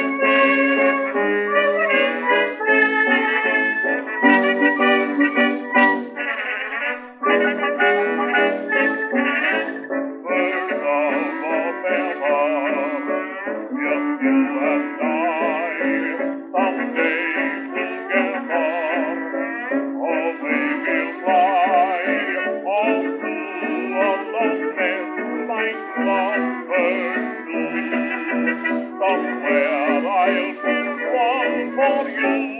Birds of a Feather, somewhere I'll sing one for you.